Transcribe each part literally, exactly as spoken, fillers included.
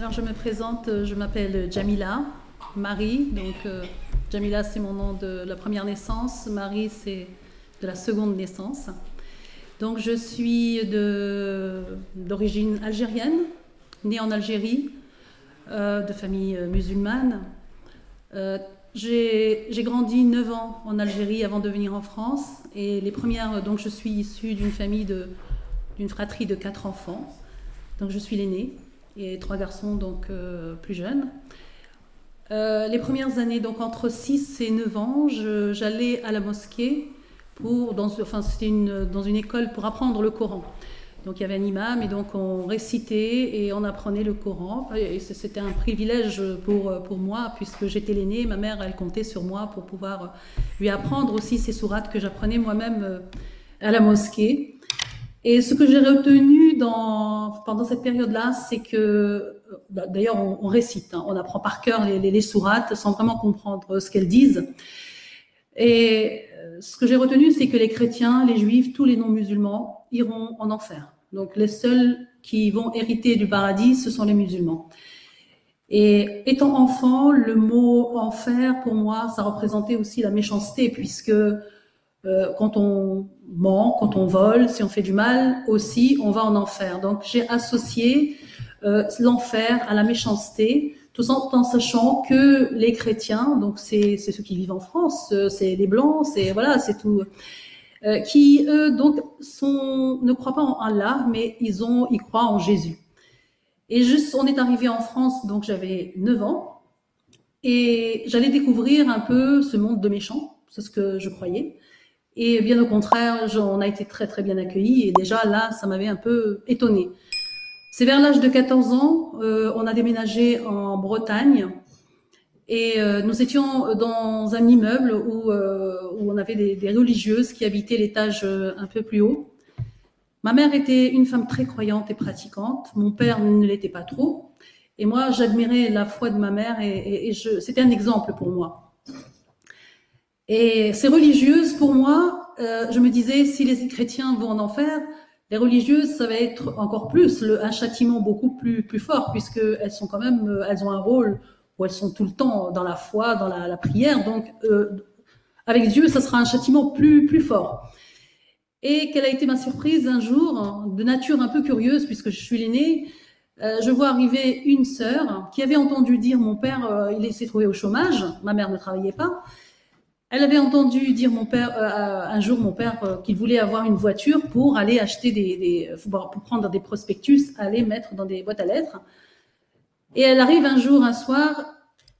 Alors je me présente, je m'appelle Jamila, Marie, donc euh, Jamila c'est mon nom de la première naissance, Marie c'est de la seconde naissance. Donc je suis d'origine algérienne, née en Algérie, euh, de famille musulmane. Euh, J'ai grandi neuf ans en Algérie avant de venir en France. Et les premières, donc je suis issue d'une famille, d'une fratrie de quatre enfants. Donc je suis l'aînée et trois garçons donc euh, plus jeunes. Euh, les premières années, donc entre six et neuf ans, j'allais à la mosquée, pour, dans, enfin c'était une, dans une école pour apprendre le Coran. Donc il y avait un imam et donc on récitait et on apprenait le Coran. Et c'était un privilège pour, pour moi puisque j'étais l'aînée. Ma mère, elle comptait sur moi pour pouvoir lui apprendre aussi ces sourates que j'apprenais moi-même à la mosquée. Et ce que j'ai retenu dans, pendant cette période-là, c'est que, d'ailleurs on, on récite, hein, on apprend par cœur les, les, les sourates sans vraiment comprendre ce qu'elles disent. Et ce que j'ai retenu, c'est que les chrétiens, les juifs, tous les non-musulmans iront en enfer. Donc les seuls qui vont hériter du paradis, ce sont les musulmans. Et étant enfant, le mot enfer, pour moi, ça représentait aussi la méchanceté, puisque euh, quand on ment, quand on vole, si on fait du mal, aussi, on va en enfer. Donc j'ai associé euh, l'enfer à la méchanceté, tout en sachant que les chrétiens, donc c'est ceux qui vivent en France, c'est les blancs, c'est voilà, c'est tout, euh, qui eux donc sont, ne croient pas en Allah, mais ils ont, ils croient en Jésus. Et juste, on est arrivé en France, donc j'avais neuf ans, et j'allais découvrir un peu ce monde de méchants, c'est ce que je croyais. Et bien au contraire, on a été très très bien accueillis, et déjà là, ça m'avait un peu étonnée. C'est vers l'âge de quatorze ans, euh, on a déménagé en Bretagne et euh, nous étions dans un immeuble où, euh, où on avait des, des religieuses qui habitaient l'étage euh, un peu plus haut. Ma mère était une femme très croyante et pratiquante, mon père ne l'était pas trop et moi j'admirais la foi de ma mère et, et, et c'était un exemple pour moi. Et ces religieuses pour moi, euh, je me disais si les chrétiens vont en enfer, les religieuses, ça va être encore plus le, un châtiment beaucoup plus, plus fort, puisqu'elles sont quand même, elles ont un rôle où elles sont tout le temps dans la foi, dans la, la prière. Donc, euh, avec Dieu, ça sera un châtiment plus, plus fort. Et quelle a été ma surprise un jour, de nature un peu curieuse, puisque je suis l'aînée, euh, je vois arriver une sœur qui avait entendu dire, mon père, euh, il s'est trouvé au chômage, ma mère ne travaillait pas. Elle avait entendu dire mon père euh, un jour mon père euh, qu'il voulait avoir une voiture pour aller acheter des, des pour prendre des prospectus, aller mettre dans des boîtes à lettres. Et elle arrive un jour, un soir,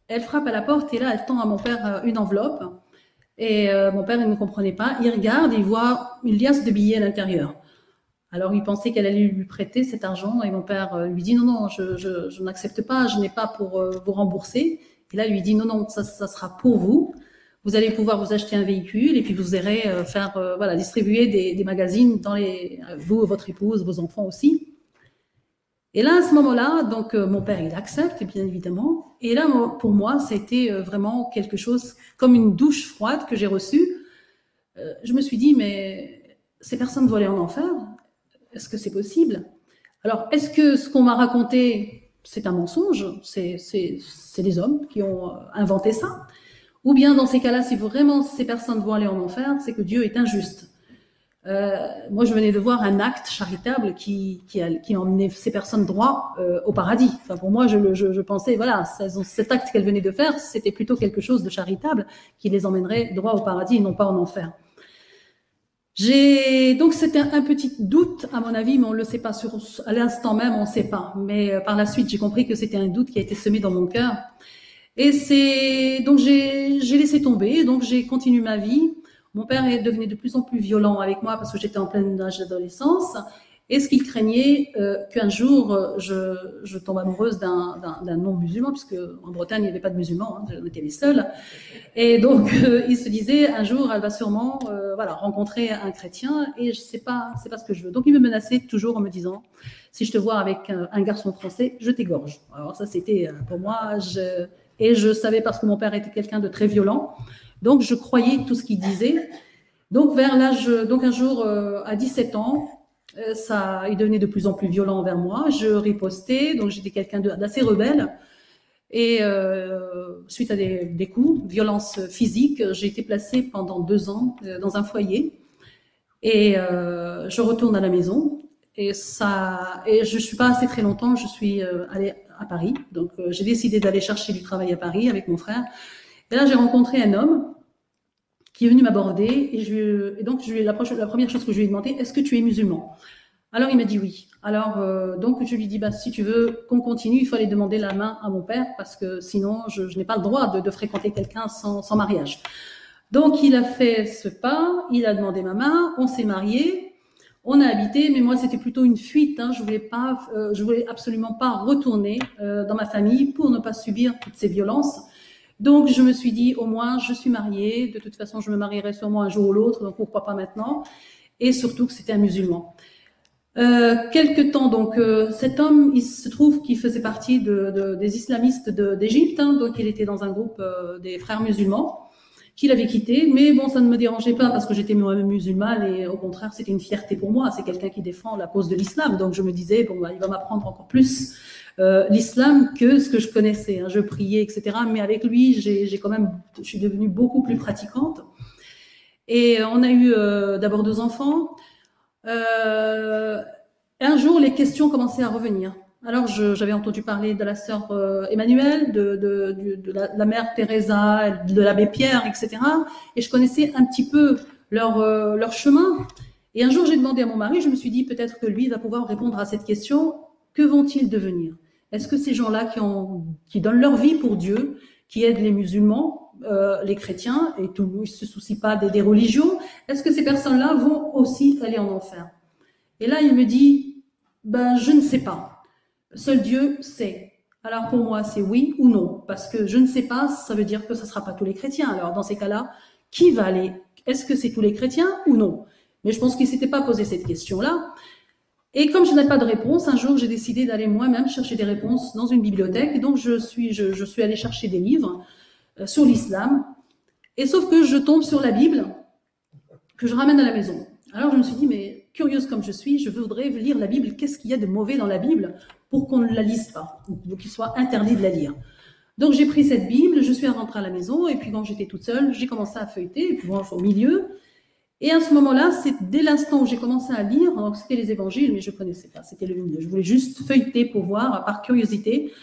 elle frappe à la porte et là elle tend à mon père euh, une enveloppe et euh, mon père il ne comprenait pas, il regarde, il voit une liasse de billets à l'intérieur. Alors il pensait qu'elle allait lui prêter cet argent et mon père euh, lui dit non non, je je, je n'accepte pas, je n'ai pas pour euh, vous rembourser. Et là il lui dit non non, ça ça sera pour vous. Vous allez pouvoir vous acheter un véhicule et puis vous irez faire, euh, voilà, distribuer des, des magazines dans les, vous, votre épouse, vos enfants aussi. Et là, à ce moment-là, donc euh, mon père, il accepte, bien évidemment. Et là, pour moi, ça a été vraiment quelque chose comme une douche froide que j'ai reçue. Euh, je me suis dit, mais ces personnes vont aller en enfer. Est-ce que c'est possible? Alors, est-ce que ce qu'on m'a raconté, c'est un mensonge? C'est des hommes qui ont inventé ça? Ou bien dans ces cas-là, si vraiment ces personnes vont aller en enfer, c'est que Dieu est injuste. Euh, moi, je venais de voir un acte charitable qui, qui, a, qui a emmené ces personnes droit euh, au paradis. Enfin, pour moi, je, je, je pensais, voilà, cet acte qu'elles venaient de faire, c'était plutôt quelque chose de charitable qui les emmènerait droit au paradis et non pas en enfer. J'ai donc c'était un, un petit doute à mon avis, mais on le sait pas sur, à l'instant même, on ne sait pas. Mais euh, par la suite, j'ai compris que c'était un doute qui a été semé dans mon cœur. Et c'est donc j'ai laissé tomber, donc j'ai continué ma vie. Mon père devenait de plus en plus violent avec moi parce que j'étais en plein âge d'adolescence. Et ce qu'il craignait euh, qu'un jour je, je tombe amoureuse d'un non-musulman, puisque en Bretagne il n'y avait pas de musulmans, hein, on était les seuls. Et donc euh, il se disait un jour elle va sûrement euh, voilà rencontrer un chrétien et je sais pas c'est pas ce que je veux. Donc il me menaçait toujours en me disant si je te vois avec un, un garçon français je t'égorge. Alors ça c'était pour moi je Et je savais parce que mon père était quelqu'un de très violent. Donc, je croyais tout ce qu'il disait. Donc, vers l'âge, donc un jour, euh, à dix-sept ans, ça, il devenait de plus en plus violent envers moi. Je ripostais, donc j'étais quelqu'un d'assez rebelle. Et euh, suite à des, des coups, violence physique, j'ai été placée pendant deux ans euh, dans un foyer. Et euh, je retourne à la maison. Et, ça, et je ne suis pas restée très longtemps, je suis euh, allée à Paris. Donc euh, j'ai décidé d'aller chercher du travail à Paris avec mon frère. Et là, j'ai rencontré un homme qui est venu m'aborder. Et, je, et donc, je, la, la première chose que je lui ai demandé, est-ce que tu es musulman ? Alors, il m'a dit oui. Alors, euh, donc, je lui dis, bah, si tu veux qu'on continue, il faut aller demander la main à mon père parce que sinon, je, je n'ai pas le droit de, de fréquenter quelqu'un sans, sans mariage. Donc, il a fait ce pas, il a demandé ma main, on s'est mariés, on a habité, mais moi, c'était plutôt une fuite. Hein, je voulais pas, euh, je voulais absolument pas retourner euh, dans ma famille pour ne pas subir toutes ces violences. Donc, je me suis dit, au moins, je suis mariée. De toute façon, je me marierai sûrement un jour ou l'autre, donc pourquoi pas maintenant? Et surtout que c'était un musulman. Euh, quelque temps, donc, euh, cet homme, il se trouve qu'il faisait partie de, de, des islamistes d'Égypte, de, hein, donc il était dans un groupe euh, des frères musulmans qu'il avait quitté, mais bon, ça ne me dérangeait pas parce que j'étais moi-même musulmane et au contraire, c'était une fierté pour moi, c'est quelqu'un qui défend la cause de l'islam, donc je me disais, bon, bah, il va m'apprendre encore plus euh, l'islam que ce que je connaissais, hein, je priais, et cetera, mais avec lui, j'ai, j'ai quand même, je suis devenue beaucoup plus pratiquante et on a eu euh, d'abord deux enfants. Euh, un jour, les questions commençaient à revenir. Alors, j'avais entendu parler de la sœur euh, Emmanuelle, de, de, de, de, la, de la mère Teresa, de l'abbé Pierre, et cetera. Et je connaissais un petit peu leur, euh, leur chemin. Et un jour, j'ai demandé à mon mari, je me suis dit peut-être que lui va pouvoir répondre à cette question. Que vont-ils devenir? Est-ce que ces gens-là qui, qui donnent leur vie pour Dieu, qui aident les musulmans, Euh, les chrétiens et tout, ils ne se soucient pas des, des religions, est-ce que ces personnes-là vont aussi aller en enfer? Et là, il me dit, ben, je ne sais pas. Seul Dieu sait. Alors, pour moi, c'est oui ou non. Parce que je ne sais pas, ça veut dire que ça ne sera pas tous les chrétiens. Alors, dans ces cas-là, qui va aller? Est-ce que c'est tous les chrétiens ou non? Mais je pense qu'il ne s'était pas posé cette question-là. Et comme je n'ai pas de réponse, un jour, j'ai décidé d'aller moi-même chercher des réponses dans une bibliothèque. Et donc, je suis, je, je suis allée chercher des livres sur l'islam, et sauf que je tombe sur la Bible que je ramène à la maison. Alors je me suis dit, mais curieuse comme je suis, je voudrais lire la Bible, qu'est-ce qu'il y a de mauvais dans la Bible pour qu'on ne la lise pas, ou qu'il soit interdit de la lire. Donc j'ai pris cette Bible, je suis rentrée à la maison, et puis quand j'étais toute seule, j'ai commencé à feuilleter, et puis bon, au milieu, et à ce moment-là, c'est dès l'instant où j'ai commencé à lire, donc c'était les évangiles, mais je ne connaissais pas, c'était le milieu, je voulais juste feuilleter pour voir, par curiosité.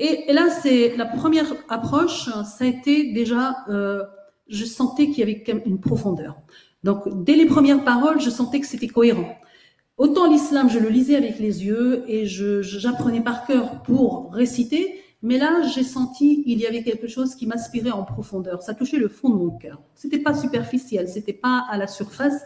Et là, c'est la première approche, ça a été déjà, euh, je sentais qu'il y avait une profondeur. Donc, dès les premières paroles, je sentais que c'était cohérent. Autant l'islam, je le lisais avec les yeux et je, j'apprenais par cœur pour réciter, mais là, j'ai senti qu'il y avait quelque chose qui m'aspirait en profondeur. Ça touchait le fond de mon cœur. C'était pas superficiel, c'était pas à la surface,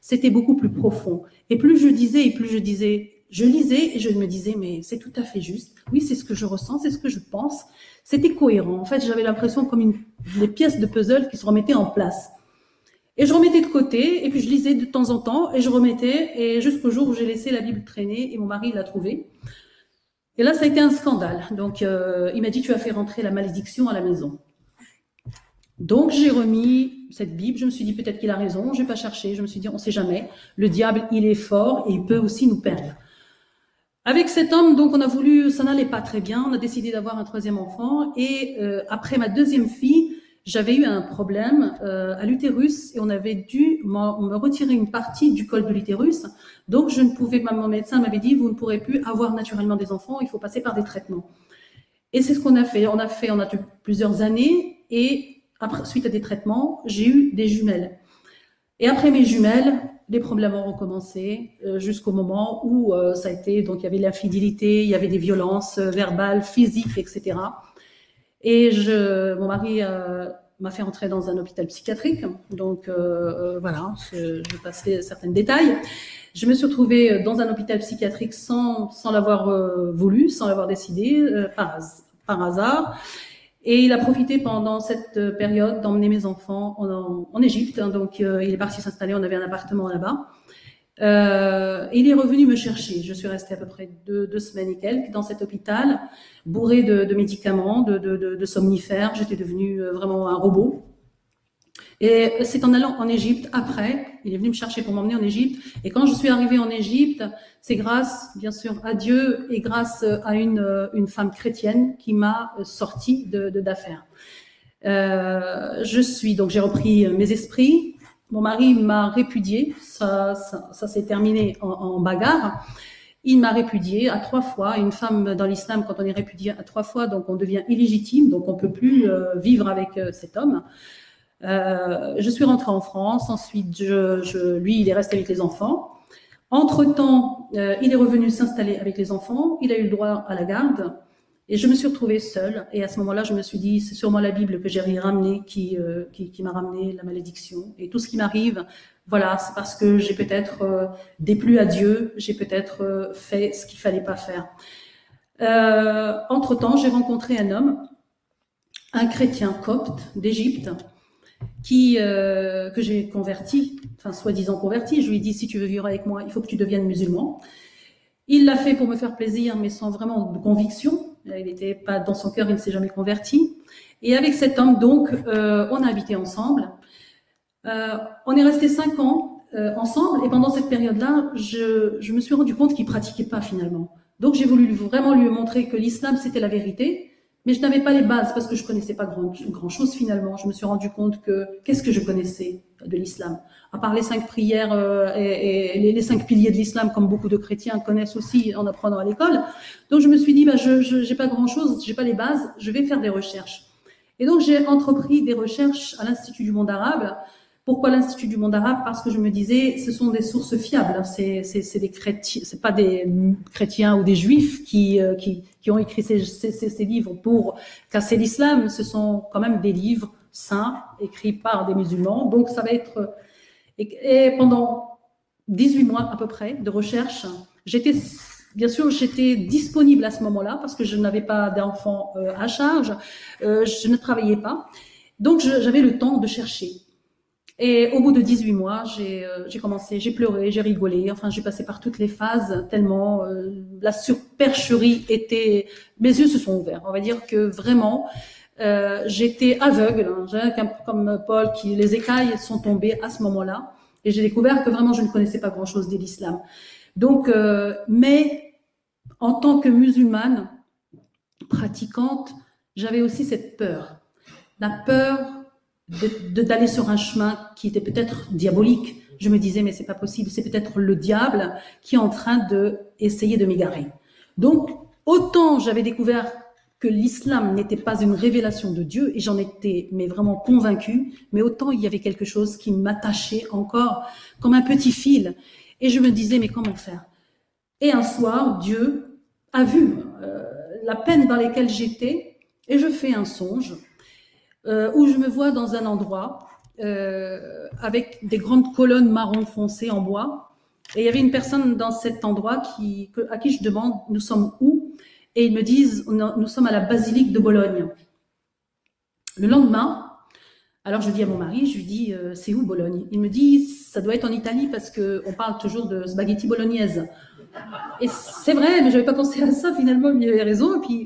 c'était beaucoup plus profond. Et plus je disais, et plus je disais... Je lisais et je me disais, mais c'est tout à fait juste. Oui, c'est ce que je ressens, c'est ce que je pense. C'était cohérent. En fait, j'avais l'impression comme une, des pièces de puzzle qui se remettaient en place. Et je remettais de côté, et puis je lisais de temps en temps, et je remettais, et jusqu'au jour où j'ai laissé la Bible traîner, et mon mari l'a trouvée. Et là, ça a été un scandale. Donc, euh, il m'a dit, tu as fait rentrer la malédiction à la maison. Donc, j'ai remis cette Bible, je me suis dit, peut-être qu'il a raison, je n'ai pas cherché, je me suis dit, on ne sait jamais. Le diable, il est fort, et il peut aussi nous perdre. Avec cet homme, donc on a voulu, ça n'allait pas très bien, on a décidé d'avoir un troisième enfant et euh, après ma deuxième fille, j'avais eu un problème euh, à l'utérus et on avait dû me retirer une partie du col de l'utérus, donc je ne pouvais, mon médecin m'avait dit, vous ne pourrez plus avoir naturellement des enfants, il faut passer par des traitements. Et c'est ce qu'on a fait, on a fait, on a eu plusieurs années et après, suite à des traitements, j'ai eu des jumelles. Et après mes jumelles, les problèmes ont recommencé jusqu'au moment où ça a été, donc il y avait de l'infidélité, il y avait des violences verbales, physiques, et cetera. Et je, mon mari euh, m'a fait entrer dans un hôpital psychiatrique, donc euh, voilà, je, je passais certains détails. Je me suis retrouvée dans un hôpital psychiatrique sans, sans l'avoir euh, voulu, sans l'avoir décidé, euh, par, par hasard. Et il a profité pendant cette période d'emmener mes enfants en, en Égypte. Hein, donc, euh, il est parti s'installer, on avait un appartement là-bas. Euh, il est revenu me chercher. Je suis restée à peu près deux, deux semaines et quelques dans cet hôpital, bourrée de, de médicaments, de, de, de, de somnifères. J'étais devenue vraiment un robot. Et c'est en allant en Égypte, après, il est venu me chercher pour m'emmener en Égypte. Et quand je suis arrivée en Égypte, c'est grâce, bien sûr, à Dieu et grâce à une, une femme chrétienne qui m'a sortie de, de d'affaires. Euh, je suis, donc j'ai repris mes esprits. Mon mari m'a répudiée. Ça, ça, ça s'est terminé en, en bagarre. Il m'a répudiée à trois fois. Une femme dans l'islam, quand on est répudiée à trois fois, donc on devient illégitime, donc on peut plus vivre avec cet homme. Euh, je suis rentrée en France, ensuite je, je, lui il est resté avec les enfants. Entre-temps, euh, il est revenu s'installer avec les enfants, il a eu le droit à la garde et je me suis retrouvée seule. Et à ce moment-là, je me suis dit, c'est sûrement la Bible que j'ai ramenée qui, euh, qui, qui m'a ramené la malédiction. Et tout ce qui m'arrive, voilà, c'est parce que j'ai peut-être euh, déplu à Dieu, j'ai peut-être euh, fait ce qu'il fallait pas faire. Euh, entre-temps, j'ai rencontré un homme, un chrétien copte d'Égypte, qui euh, que j'ai converti, enfin soi-disant converti. Je lui ai dit, si tu veux vivre avec moi, il faut que tu deviennes musulman. Il l'a fait pour me faire plaisir, mais sans vraiment de conviction. Il n'était pas dans son cœur, il ne s'est jamais converti. Et avec cet homme, donc, euh, on a habité ensemble. Euh, on est resté cinq ans euh, ensemble, et pendant cette période-là, je, je me suis rendu compte qu'il ne pratiquait pas finalement. Donc j'ai voulu vraiment lui montrer que l'islam, c'était la vérité. Mais je n'avais pas les bases parce que je connaissais pas grand, grand chose finalement. Je me suis rendu compte que qu'est-ce que je connaissais de l'islam, à part les cinq prières euh, et, et les, les cinq piliers de l'islam, comme beaucoup de chrétiens connaissent aussi en apprenant à l'école. Donc je me suis dit, bah je j'ai pas grand chose, j'ai pas les bases, je vais faire des recherches. Et donc j'ai entrepris des recherches à l'Institut du Monde Arabe. Pourquoi l'Institut du Monde Arabe? Parce que je me disais, ce sont des sources fiables. C'est, c'est, c'est des chrétiens, c'est pas des chrétiens ou des juifs qui, qui, qui ont écrit ces, ces, ces livres pour casser l'islam. Ce sont quand même des livres saints écrits par des musulmans. Donc ça va être, et, et pendant dix-huit mois à peu près de recherche, j'étais, bien sûr, j'étais disponible à ce moment-là parce que je n'avais pas d'enfant à charge, je ne travaillais pas. Donc j'avais le temps de chercher. Et au bout de dix-huit mois, j'ai euh, j'ai commencé, j'ai pleuré, j'ai rigolé, enfin j'ai passé par toutes les phases tellement euh, la supercherie était... Mes yeux se sont ouverts, on va dire que vraiment, euh, j'étais aveugle, hein, comme, comme Paul, qui les écailles sont tombées à ce moment-là, et j'ai découvert que vraiment je ne connaissais pas grand-chose de l'islam. Donc, euh, mais en tant que musulmane, pratiquante, j'avais aussi cette peur, la peur de, de, d'aller sur un chemin qui était peut-être diabolique. Je me disais, mais c'est pas possible, c'est peut-être le diable qui est en train de essayer de m'égarer. Donc, autant j'avais découvert que l'islam n'était pas une révélation de Dieu, et j'en étais mais vraiment convaincue, mais autant il y avait quelque chose qui m'attachait encore comme un petit fil. Et je me disais, mais comment faire? Et un soir, Dieu a vu euh, la peine dans laquelle j'étais, et je fais un songe, Euh, où je me vois dans un endroit euh, avec des grandes colonnes marron foncé en bois. Et il y avait une personne dans cet endroit qui, à qui je demande « Nous sommes où ?» Et ils me disent « Nous sommes à la basilique de Bologne. » Le lendemain, alors je dis à mon mari, je lui dis euh, « C'est où Bologne ?» Il me dit « Ça doit être en Italie parce qu'on parle toujours de spaghetti bolognaise. » Et c'est vrai, mais je n'avais pas pensé à ça finalement, il avait raison. Et puis,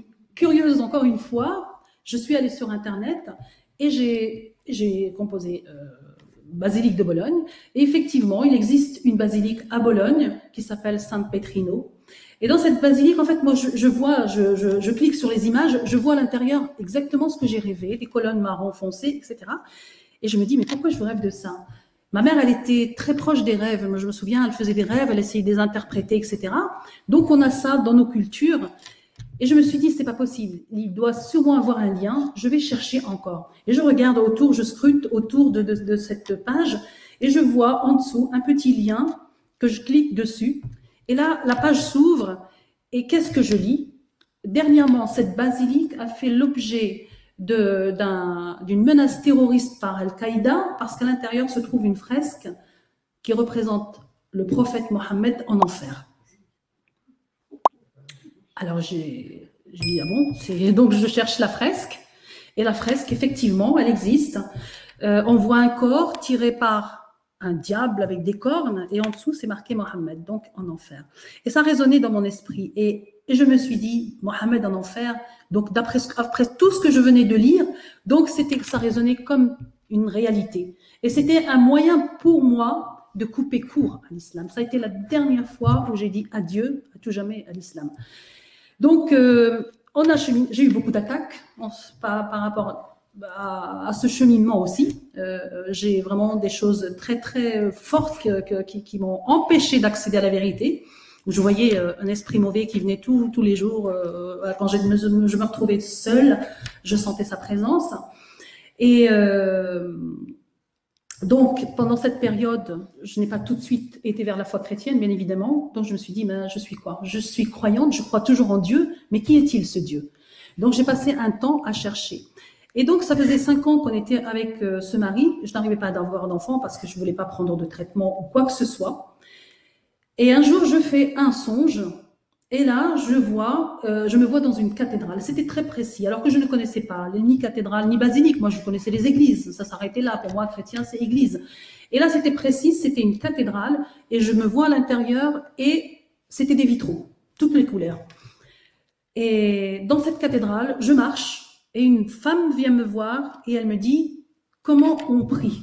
curieuse encore une fois, je suis allée sur Internet et j'ai, j'ai composé euh, « Basilique de Bologne ». Et effectivement, il existe une basilique à Bologne qui s'appelle Saint-Petrino. Et dans cette basilique, en fait, moi, je, je vois, je, je, je clique sur les images, je vois à l'intérieur exactement ce que j'ai rêvé, des colonnes marron foncé, et cetera. Et je me dis, mais pourquoi je rêve de ça? Ma mère, elle était très proche des rêves. Moi, je me souviens, elle faisait des rêves, elle essayait de les interpréter, et cetera. Donc, on a ça dans nos cultures. Et je me suis dit, c'est pas possible, il doit sûrement avoir un lien, je vais chercher encore. Et je regarde autour, je scrute autour de, de, de cette page, et je vois en dessous un petit lien que je clique dessus. Et là, la page s'ouvre, et qu'est-ce que je lis? Dernièrement, cette basilique a fait l'objet de, d'un, d'une menace terroriste par Al-Qaïda, parce qu'à l'intérieur se trouve une fresque qui représente le prophète Mohammed en enfer. Alors j'ai, j'ai dit, ah bon, c'est, donc je cherche la fresque, et la fresque, effectivement, elle existe. Euh, on voit un corps tiré par un diable avec des cornes, et en dessous, c'est marqué Mohammed, donc en enfer. Et ça résonnait dans mon esprit, et, et je me suis dit, Mohammed en enfer, donc d'après après tout ce que je venais de lire, donc c'était, ça résonnait comme une réalité. Et c'était un moyen pour moi de couper court à l'islam. Ça a été la dernière fois où j'ai dit adieu, à tout jamais à l'islam. Donc, euh, j'ai eu beaucoup d'attaques par, par rapport à, à ce cheminement aussi. Euh, j'ai vraiment des choses très, très fortes que, que, qui, qui m'ont empêché d'accéder à la vérité. Je voyais un esprit mauvais qui venait tous, tous les jours. Quand je me, je me retrouvais seule, je sentais sa présence. Et euh, donc, pendant cette période, je n'ai pas tout de suite été vers la foi chrétienne, bien évidemment. Donc, je me suis dit, ben, je suis quoi? Je suis croyante, je crois toujours en Dieu, mais qui est-il ce Dieu? Donc, j'ai passé un temps à chercher. Et donc, ça faisait cinq ans qu'on était avec euh, ce mari. Je n'arrivais pas à avoir d'enfant parce que je ne voulais pas prendre de traitement ou quoi que ce soit. Et un jour, je fais un songe, et là, je vois, euh, je me vois dans une cathédrale. C'était très précis, alors que je ne connaissais pas ni cathédrale, ni basilique. Moi, je connaissais les églises. Ça s'arrêtait là. Pour moi, chrétien, c'est église. Et là, c'était précis, c'était une cathédrale, et je me vois à l'intérieur, et c'était des vitraux, toutes les couleurs. Et dans cette cathédrale, je marche, et une femme vient me voir, et elle me dit « Comment on prie ?»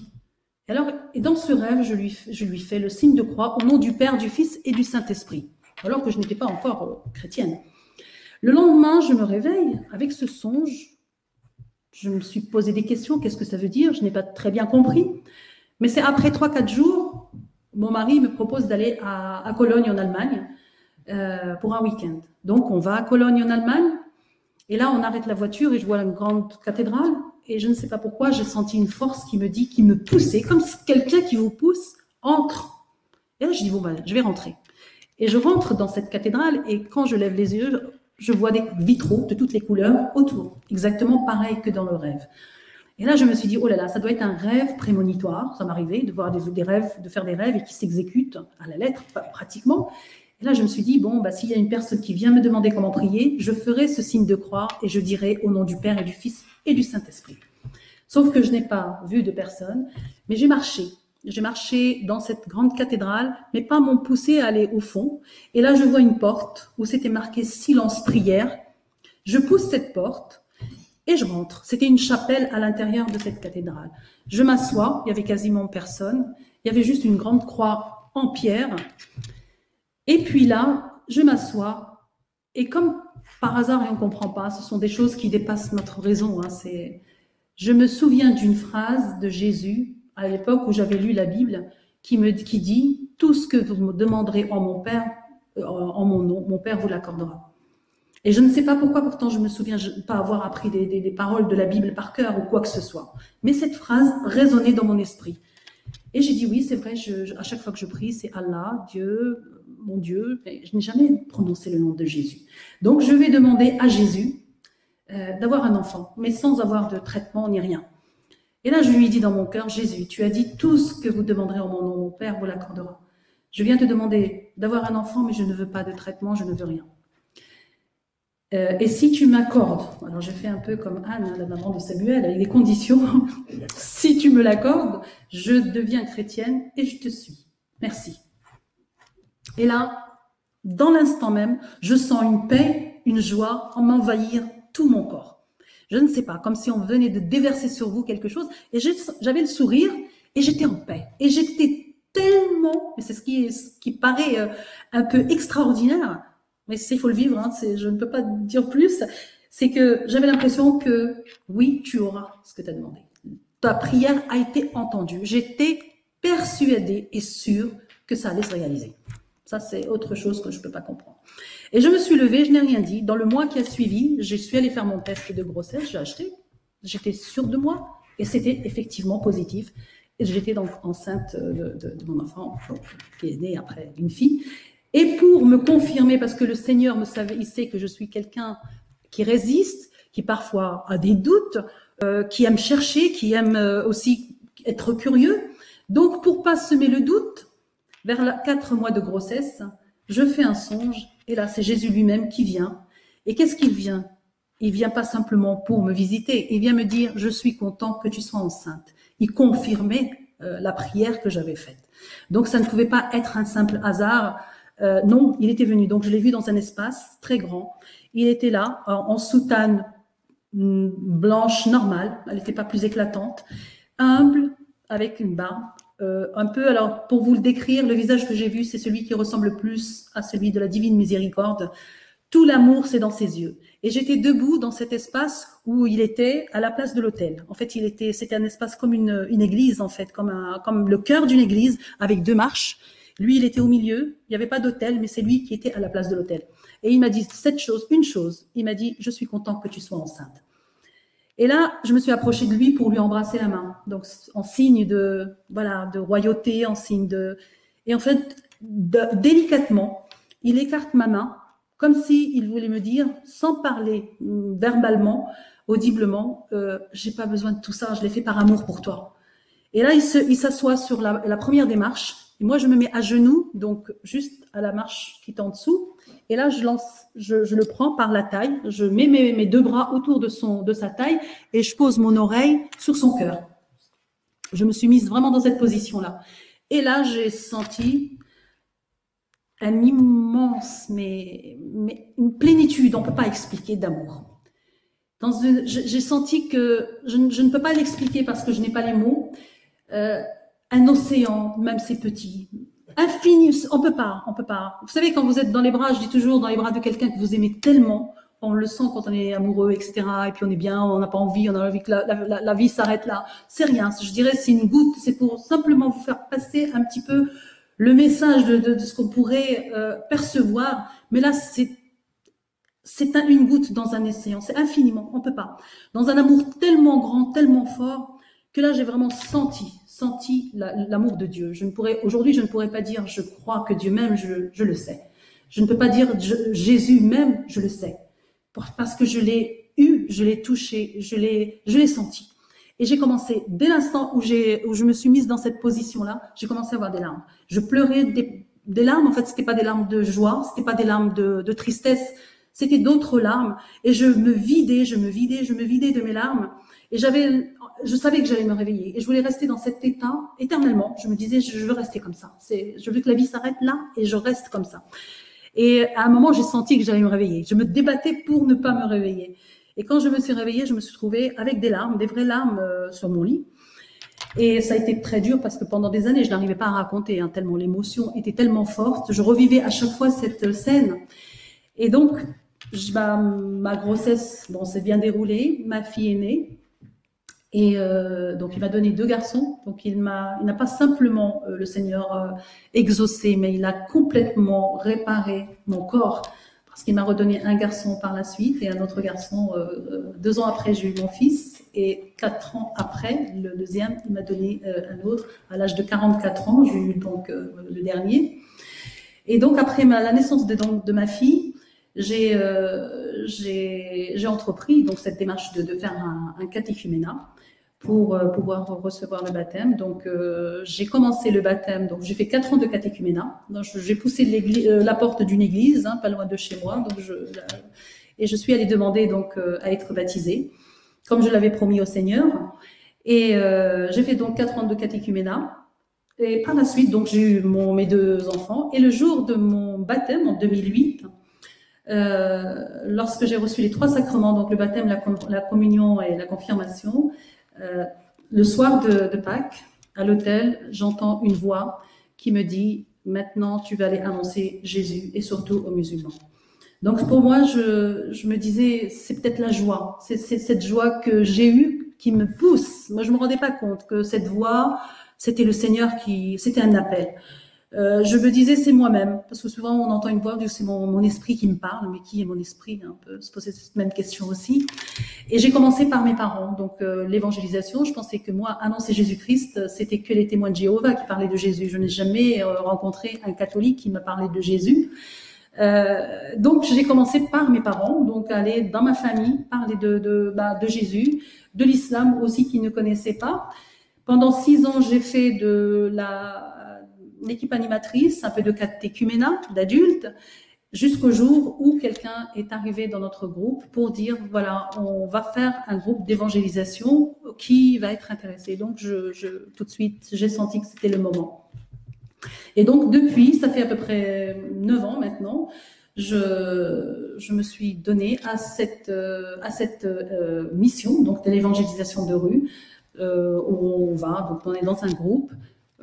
Et alors, et dans ce rêve, je lui, je lui fais le signe de croix au nom du Père, du Fils et du Saint-Esprit, alors que je n'étais pas encore euh, chrétienne. Le lendemain, je me réveille avec ce songe. Je me suis posé des questions, qu'est-ce que ça veut dire? Je n'ai pas très bien compris. Mais c'est après trois quatre jours, mon mari me propose d'aller à, à Cologne, en Allemagne, euh, pour un week-end. Donc, on va à Cologne, en Allemagne, et là, on arrête la voiture et je vois une grande cathédrale. Et je ne sais pas pourquoi, j'ai senti une force qui me dit, qui me poussait, comme quelqu'un qui vous pousse, entre. Et là, je dis, bon, ben, je vais rentrer. Et je rentre dans cette cathédrale, et quand je lève les yeux, je vois des vitraux de toutes les couleurs autour, exactement pareil que dans le rêve. Et là, je me suis dit, oh là là, ça doit être un rêve prémonitoire. Ça m'arrivait de voir des, des rêves, de faire des rêves et qui s'exécutent à la lettre, pratiquement. Et là, je me suis dit, bon, bah, s'il y a une personne qui vient me demander comment prier, je ferai ce signe de croix et je dirai au nom du Père et du Fils et du Saint-Esprit. Sauf que je n'ai pas vu de personne, mais j'ai marché. J'ai marché dans cette grande cathédrale, mais pas m'ont poussé à aller au fond. Et là, je vois une porte où c'était marqué « Silence, prière ». Je pousse cette porte et je rentre. C'était une chapelle à l'intérieur de cette cathédrale. Je m'assois, il y avait quasiment personne. Il y avait juste une grande croix en pierre. Et puis là, je m'assois, et comme par hasard, et on ne comprend pas, ce sont des choses qui dépassent notre raison. Hein, c'est... Je me souviens d'une phrase de Jésus, à l'époque où j'avais lu la Bible, qui, me... qui dit « Tout ce que vous me demanderez en mon Père, euh, en mon nom, mon Père vous l'accordera ». Et je ne sais pas pourquoi, pourtant je ne me souviens pas avoir appris des, des, des paroles de la Bible par cœur ou quoi que ce soit. Mais cette phrase résonnait dans mon esprit. Et j'ai dit « Oui, c'est vrai, je, je, à chaque fois que je prie, c'est Allah, Dieu… » Mon Dieu, je n'ai jamais prononcé le nom de Jésus. Donc, je vais demander à Jésus euh, d'avoir un enfant, mais sans avoir de traitement ni rien. Et là, je lui dis dans mon cœur, Jésus, tu as dit tout ce que vous demanderez en mon nom, mon Père vous l'accordera. Je viens te demander d'avoir un enfant, mais je ne veux pas de traitement, je ne veux rien. Euh, et si tu m'accordes, alors je fais un peu comme Anne, la maman de Samuel, avec des conditions, si tu me l'accordes, je deviens chrétienne et je te suis. Merci. Et là, dans l'instant même, je sens une paix, une joie en m'envahir tout mon corps. Je ne sais pas, comme si on venait de déverser sur vous quelque chose. Et j'avais le sourire et j'étais en paix. Et j'étais tellement, mais c'est ce qui, ce qui paraît un peu extraordinaire, mais il faut le vivre, hein, je ne peux pas dire plus, c'est que j'avais l'impression que oui, tu auras ce que tu as demandé. Ta prière a été entendue. J'étais persuadée et sûre que ça allait se réaliser. Ça, c'est autre chose que je ne peux pas comprendre. Et je me suis levée, je n'ai rien dit. Dans le mois qui a suivi, je suis allée faire mon test de grossesse, j'ai acheté. J'étais sûre de moi et c'était effectivement positif. J'étais donc enceinte de, de, de mon enfant, donc, qui est né après une fille. Et pour me confirmer, parce que le Seigneur me savait, il sait que je suis quelqu'un qui résiste, qui parfois a des doutes, euh, qui aime chercher, qui aime euh, aussi être curieux. Donc, pour ne pas semer le doute, vers la quatre mois de grossesse, je fais un songe, et là, c'est Jésus lui-même qui vient. Et qu'est-ce qu'il vient? Il vient pas simplement pour me visiter, il vient me dire « Je suis content que tu sois enceinte ». Il confirmait euh, la prière que j'avais faite. Donc, ça ne pouvait pas être un simple hasard. Euh, non, il était venu. Donc, je l'ai vu dans un espace très grand. Il était là, en soutane blanche normale, elle n'était pas plus éclatante. humble, avec une barbe, euh, un peu, alors pour vous le décrire, le visage que j'ai vu, c'est celui qui ressemble le plus à celui de la divine miséricorde. Tout l'amour, c'est dans ses yeux. Et j'étais debout dans cet espace où il était à la place de l'autel. En fait, il était, c'était un espace comme une, une église, en fait, comme, un, comme le cœur d'une église avec deux marches. Lui, il était au milieu. Il n'y avait pas d'autel, mais c'est lui qui était à la place de l'autel. Et il m'a dit cette chose, une chose. Il m'a dit, je suis content que tu sois enceinte. Et là, je me suis approchée de lui pour lui embrasser la main. Donc, en signe de, voilà, de royauté, en signe de... Et en fait, de, délicatement, il écarte ma main, comme s'il voulait me dire, sans parler verbalement, audiblement, euh, « j'ai pas besoin de tout ça, je l'ai fait par amour pour toi ». Et là, il se, il s'assoit sur la, la première des marches. Et moi, je me mets à genoux, donc juste à la marche qui est en dessous. Et là, je, lance, je, je le prends par la taille. Je mets mes, mes deux bras autour de, son, de sa taille et je pose mon oreille sur son cœur. Je me suis mise vraiment dans cette position-là. Et là, j'ai senti... un immense, mais, mais une plénitude, on ne peut pas expliquer, d'amour. J'ai senti que, je, je ne peux pas l'expliquer parce que je n'ai pas les mots, euh, un océan, même c'est petit, infini, on ne peut pas, on ne peut pas. Vous savez, quand vous êtes dans les bras, je dis toujours, dans les bras de quelqu'un que vous aimez tellement, on le sent quand on est amoureux, et cetera. Et puis on est bien, on n'a pas envie, on a envie que la, la, la vie s'arrête là. C'est rien, je dirais c'est une goutte, c'est pour simplement vous faire passer un petit peu le message de, de, de ce qu'on pourrait euh, percevoir, mais là, c'est c'est un, une goutte dans un océan, c'est infiniment, on peut pas. Dans un amour tellement grand, tellement fort, que là, j'ai vraiment senti, senti la, l'amour de Dieu. Je ne pourrais, aujourd'hui, je ne pourrais pas dire, je crois que Dieu même, je, je le sais. Je ne peux pas dire, je, Jésus même, je le sais. Parce que je l'ai eu, je l'ai touché, je l'ai, je l'ai senti. Et j'ai commencé, dès l'instant où, où je me suis mise dans cette position-là, j'ai commencé à avoir des larmes. Je pleurais des, des larmes, en fait, ce n'était pas des larmes de joie, ce n'était pas des larmes de, de tristesse, c'était d'autres larmes. Et je me vidais, je me vidais, je me vidais de mes larmes. Et j'avais, je savais que j'allais me réveiller. Et je voulais rester dans cet état éternellement. Je me disais, je veux rester comme ça. Je veux que la vie s'arrête là et je reste comme ça. Et à un moment, j'ai senti que j'allais me réveiller. Je me débattais pour ne pas me réveiller. Et quand je me suis réveillée, je me suis trouvée avec des larmes, des vraies larmes euh, sur mon lit. Et ça a été très dur parce que pendant des années, je n'arrivais pas à raconter, hein, tellement l'émotion était tellement forte. Je revivais à chaque fois cette scène. Et donc, je, bah, ma grossesse, bon, s'est bien déroulée. Ma fille est née. Et euh, donc, il m'a donné deux garçons. Donc, il m'a, il n'a pas simplement, euh, le Seigneur, euh, exaucé, mais il a complètement réparé mon corps. Parce qu'il m'a redonné un garçon par la suite et un autre garçon, euh, deux ans après, j'ai eu mon fils. Et quatre ans après, le deuxième, il m'a donné euh, un autre. À l'âge de quarante-quatre ans, j'ai eu donc euh, le dernier. Et donc, après ma, la naissance de, donc, de ma fille, j'ai euh, j'ai entrepris donc, cette démarche de, de faire un, un catéchuménat pour euh, pouvoir recevoir le baptême. Donc, euh, j'ai commencé le baptême. Donc, j'ai fait quatre ans de catéchuménat. J'ai poussé euh, la porte d'une église, hein, pas loin de chez moi. Donc, je, là, et je suis allée demander donc euh, à être baptisée, comme je l'avais promis au Seigneur. Et euh, j'ai fait donc quatre ans de catéchuménat. Et par la suite, donc, j'ai eu mon, mes deux enfants. Et le jour de mon baptême, en deux mille huit, euh, lorsque j'ai reçu les trois sacrements, donc le baptême, la, com la communion et la confirmation. Euh, le soir de, de Pâques, à l'autel, j'entends une voix qui me dit « Maintenant, tu vas aller annoncer Jésus et surtout aux musulmans. » Donc pour moi, je, je me disais, c'est peut-être la joie, c'est cette joie que j'ai eue qui me pousse. Moi, je me rendais pas compte que cette voix, c'était le Seigneur qui, c'était un appel. Euh, je me disais, c'est moi-même, parce que souvent on entend une voix, c'est mon, mon esprit qui me parle, mais qui est mon esprit, un peu, se poser cette même question aussi. Et j'ai commencé par mes parents, donc euh, l'évangélisation, je pensais que moi, annoncer Jésus-Christ, c'était que les témoins de Jéhovah qui parlaient de Jésus. Je n'ai jamais euh, rencontré un catholique qui m'a parlé de Jésus. Euh, donc j'ai commencé par mes parents, donc aller dans ma famille, parler de, de, bah, de Jésus, de l'islam aussi qu'ils ne connaissaient pas. Pendant six ans, j'ai fait de la... une équipe animatrice, un peu de catéchuménat d'adultes, jusqu'au jour où quelqu'un est arrivé dans notre groupe pour dire, voilà, on va faire un groupe d'évangélisation qui va être intéressé. Donc, je, je, tout de suite, j'ai senti que c'était le moment. Et donc, depuis, ça fait à peu près neuf ans maintenant, je, je me suis donnée à cette, à cette mission, donc de l'évangélisation de rue, euh, où on va. Donc, on est dans un groupe.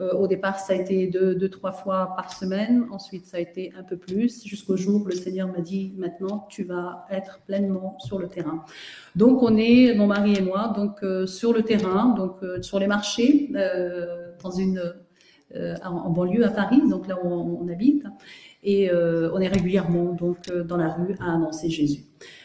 Euh, au départ, ça a été deux, deux, trois fois par semaine. Ensuite, ça a été un peu plus. Jusqu'au jour où le Seigneur m'a dit, maintenant, tu vas être pleinement sur le terrain. Donc, on est, mon mari et moi, donc, euh, sur le terrain, donc, euh, sur les marchés, euh, dans une, euh, en banlieue à Paris, donc là où on, on habite. Et euh, on est régulièrement donc, euh, dans la rue à annoncer Jésus.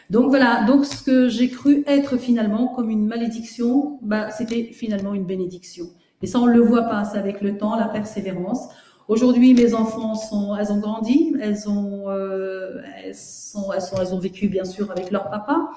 Donc voilà, donc ce que j'ai cru être finalement comme une malédiction, bah, c'était finalement une bénédiction. Et ça, on ne le voit pas, c'est avec le temps, la persévérance. Aujourd'hui, mes enfants, sont, elles ont grandi, elles ont, euh, elles, sont, elles, sont, elles ont vécu bien sûr avec leur papa.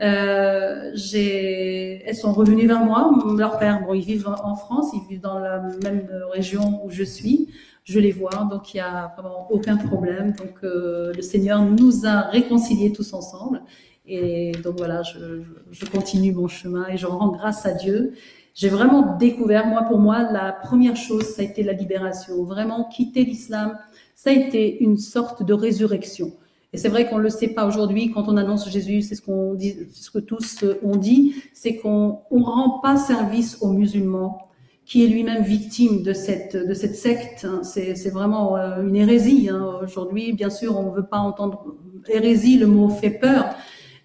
Euh, elles sont revenues vers moi, leur père, bon, ils vivent en France, ils vivent dans la même région où je suis. Je les vois, donc il n'y a vraiment aucun problème. Donc euh, le Seigneur nous a réconciliés tous ensemble. Et donc voilà, je, je continue mon chemin et je rends grâce à Dieu. J'ai vraiment découvert, moi pour moi, la première chose, ça a été la libération. Vraiment, quitter l'islam, ça a été une sorte de résurrection. Et c'est vrai qu'on ne le sait pas aujourd'hui, quand on annonce Jésus, c'est ce qu'on dit, ce que tous ont dit, c'est qu'on ne rend pas service aux musulmans, qui est lui-même victime de cette, de cette secte. C'est vraiment une hérésie. Aujourd'hui, bien sûr, on ne veut pas entendre hérésie, le mot fait peur,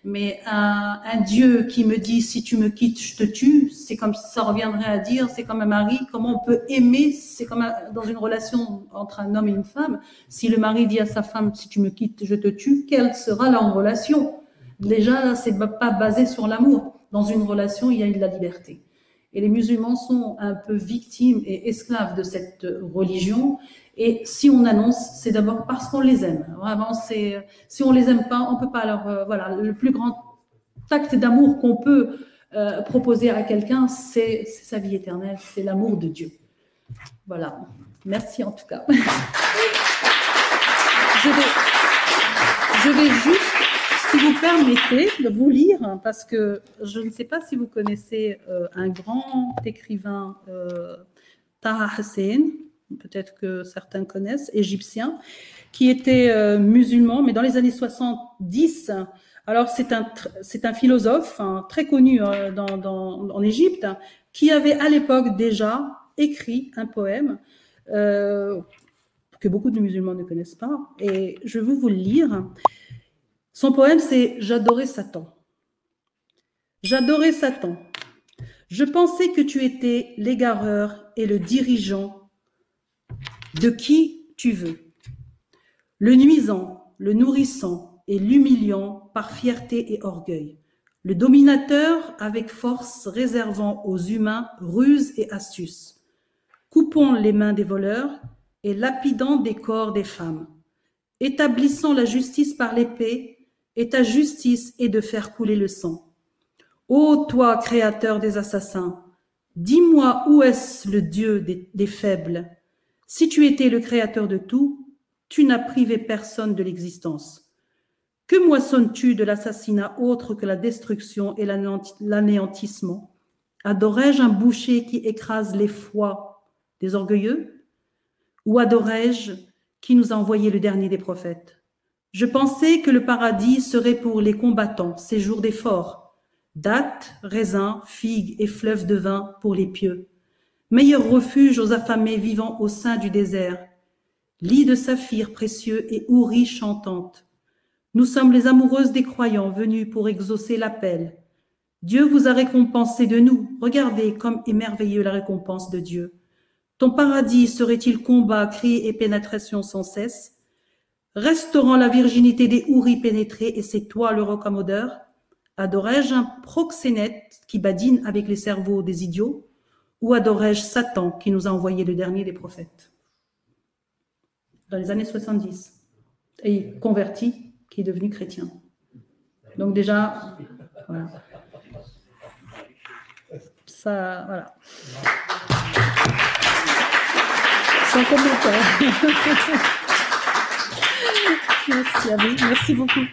mais un, un Dieu qui me dit « si tu me quittes, je te tue », c'est comme ça reviendrait à dire, c'est comme un mari, comment on peut aimer, c'est comme un, dans une relation entre un homme et une femme, si le mari dit à sa femme « si tu me quittes, je te tue », quelle sera leur relation? Déjà, c'est pas basé sur l'amour. Dans une relation, il y a de la liberté. Et les musulmans sont un peu victimes et esclaves de cette religion. Et si on annonce, c'est d'abord parce qu'on les aime. Vraiment, c'est si on les aime pas, on peut pas leur euh, voilà. Le plus grand acte d'amour qu'on peut euh, proposer à quelqu'un, c'est sa vie éternelle, c'est l'amour de Dieu. Voilà. Merci en tout cas. Je vais, je vais juste, si vous permettez, de vous lire, hein, parce que je ne sais pas si vous connaissez euh, un grand écrivain, euh, Tara Hussein, peut-être que certains connaissent, égyptien, qui était euh, musulman, mais dans les années soixante-dix. Alors, c'est un, c'est un philosophe hein, très connu euh, dans, dans, en Égypte, hein, qui avait à l'époque déjà écrit un poème euh, que beaucoup de musulmans ne connaissent pas. Et je vais vous le lire. Son poème, c'est « J'adorais Satan. J'adorais Satan. Je pensais que tu étais l'égareur et le dirigeant de qui tu veux, le nuisant, le nourrissant et l'humiliant par fierté et orgueil, le dominateur avec force réservant aux humains ruse et astuce, coupant les mains des voleurs et lapidant des corps des femmes, établissant la justice par l'épée, et ta justice est de faire couler le sang. Ô toi, créateur des assassins, dis-moi où est-ce le Dieu des, des faibles? Si tu étais le créateur de tout, tu n'as privé personne de l'existence. Que moissonnes-tu de l'assassinat autre que la destruction et l'anéantissement? Adorais-je un boucher qui écrase les foies des orgueilleux? Ou adorais-je qui nous a envoyé le dernier des prophètes? Je pensais que le paradis serait pour les combattants, séjour des forts, dattes, raisins, figues et fleuves de vin pour les pieux, meilleur refuge aux affamés vivant au sein du désert, lit de saphir précieux et houris chantantes. Nous sommes les amoureuses des croyants venus pour exaucer l'appel. Dieu vous a récompensé de nous, regardez comme est merveilleuse la récompense de Dieu. Ton paradis serait-il combat, cris et pénétration sans cesse? Restaurant la virginité des houris pénétrés, et c'est toi le rocamodeur? Adorais-je un proxénète qui badine avec les cerveaux des idiots? Ou adorais-je Satan qui nous a envoyé le dernier des prophètes? Dans les années soixante-dix. Et converti, qui est devenu chrétien. Donc déjà, voilà. Ça, voilà. Sans commentaire. Merci à vous, merci beaucoup.